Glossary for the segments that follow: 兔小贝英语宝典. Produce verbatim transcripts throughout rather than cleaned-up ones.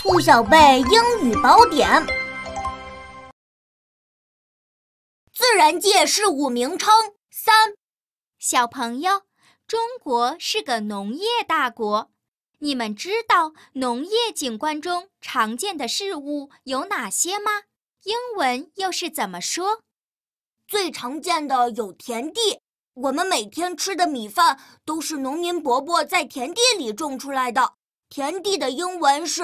兔小贝英语宝典》。自然界事物名称三。小朋友，中国是个农业大国，你们知道农业景观中常见的事物有哪些吗？英文又是怎么说？最常见的有田地，我们每天吃的米饭都是农民伯伯在田地里种出来的。田地的英文是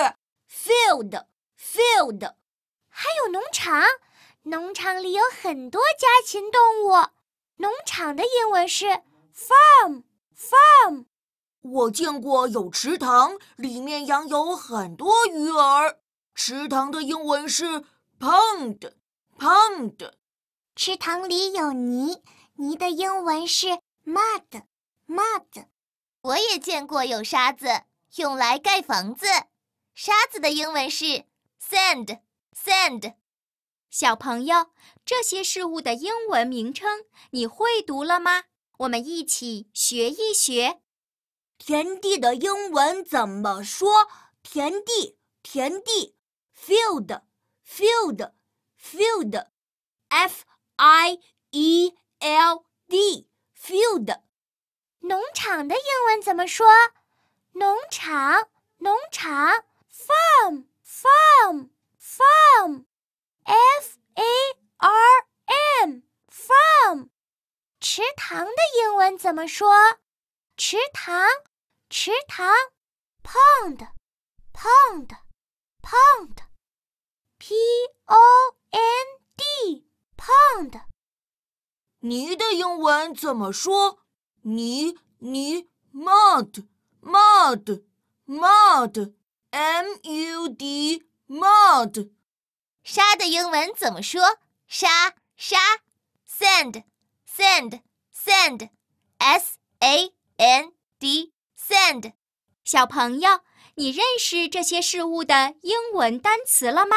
field field， 还有农场，农场里有很多家禽动物，农场的英文是 farm farm。 我见过有池塘，里面养有很多鱼儿，池塘的英文是 pond pond。 池塘里有泥，泥的英文是 mud mud。 我也见过有沙子，用来盖房子。沙子的英文是 sand sand。 小朋友，这些事物的英文名称你会读了吗？我们一起学一学。田地的英文怎么说？田地，田地 ，field field field f i e l d field。 农场的英文怎么说？农场，农场 farm farm farm f a r m farm。 池塘的英文怎么说？池塘，池塘 pond pond pond p o n d pond。 泥的英文怎么说？泥，泥 mud mud mud m u d mud。 沙的英文怎么说？沙，沙 sand sand sand s a n d sand。 小朋友，你认识这些事物的英文单词了吗？